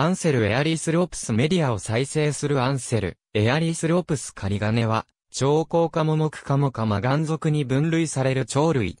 アンセル・エアリス・ロプスメディアを再生するアンセル・エアリス・ロプスカリガネは、鳥綱科目科目科マガン属に分類される鳥類。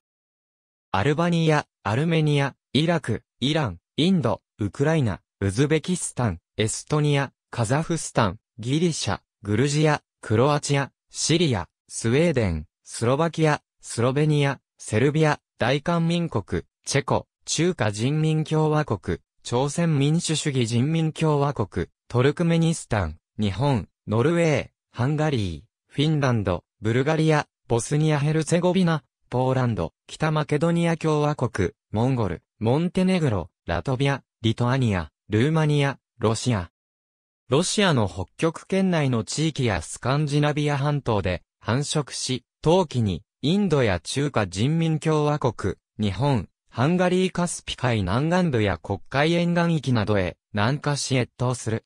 アルバニア、アルメニア、イラク、イラン、インド、ウクライナ、ウズベキスタン、エストニア、カザフスタン、ギリシャ、グルジア、クロアチア、シリア、スウェーデン、スロバキア、スロベニア、セルビア、大韓民国、チェコ、中華人民共和国、朝鮮民主主義人民共和国、トルクメニスタン、日本、ノルウェー、ハンガリー、フィンランド、ブルガリア、ボスニア・ヘルツェゴビナ、ポーランド、北マケドニア共和国、モンゴル、モンテネグロ、ラトビア、リトアニア、ルーマニア、ロシア。ロシアの北極圏内の地域やスカンジナビア半島で繁殖し、冬季にインドや中華人民共和国、日本、ハンガリーカスピ海南岸部や黒海沿岸域などへ南下し越冬する。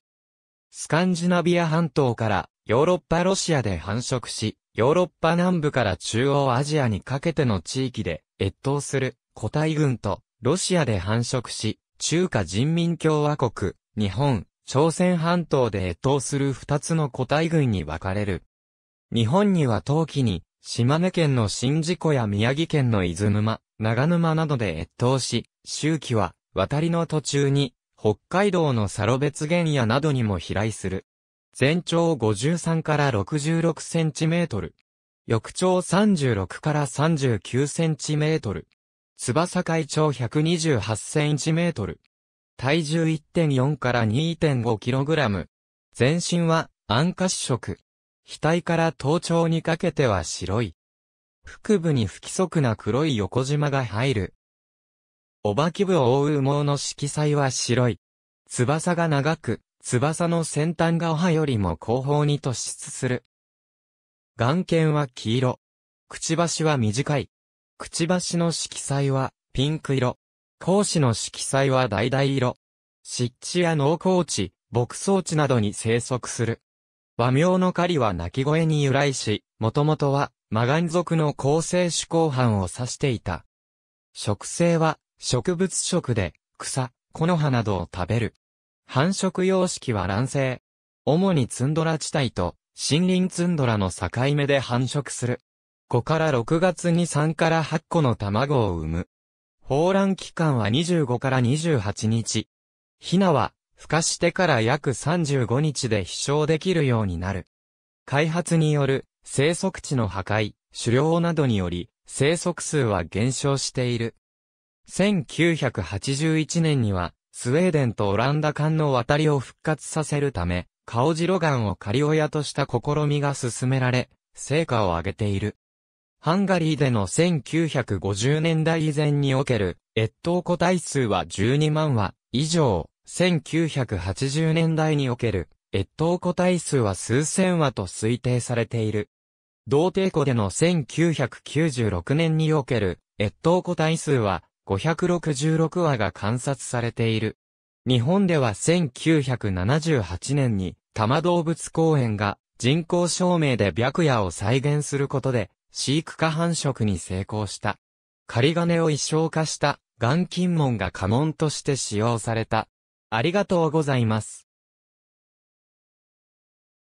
スカンジナビア半島からヨーロッパロシアで繁殖し、ヨーロッパ南部から中央アジアにかけての地域で越冬する個体群とロシアで繁殖し、中華人民共和国、日本、朝鮮半島で越冬する二つの個体群に分かれる。日本には冬季に島根県の宍道湖や宮城県の伊豆沼、長沼などで越冬し、秋季は渡りの途中に北海道のサロベツ原野などにも飛来する。全長53から66センチメートル。翼長36から39センチメートル。翼回長128センチメートル。体重 1.4 から 2.5 キログラム。全身は暗褐色。額から頭頂にかけては白い。腹部に不規則な黒い横縞が入る。尾羽部を覆う羽毛の色彩は白い。翼が長く、翼の先端がお歯よりも後方に突出する。眼圏は黄色。くちばしは短い。くちばしの色彩はピンク色。胞子の色彩は橙色。湿地や農耕地、牧草地などに生息する。和名の狩りは鳴き声に由来し、もともとはマガン属の構成種後半を指していた。食性は植物食で草、木の葉などを食べる。繁殖様式は卵生。主にツンドラ地帯と森林ツンドラの境目で繁殖する。5から6月に3から8個の卵を産む。抱卵期間は25から28日。ヒナは、孵化してから約35日で飛翔できるようになる。開発による生息地の破壊、狩猟などにより、生息数は減少している。1981年には、スウェーデンとオランダ間の渡りを復活させるため、カオジロガンを仮親とした試みが進められ、成果を上げている。ハンガリーでの1950年代以前における越冬個体数は12万羽以上、1980年代における越冬個体数は数千羽と推定されている。同定庫での1996年における越冬個体数は566羽が観察されている。日本では1978年に多摩動物公園が人工証明で白夜を再現することで飼育下繁殖に成功した。狩金を一生化した眼金紋が家紋として使用された。ありがとうございます。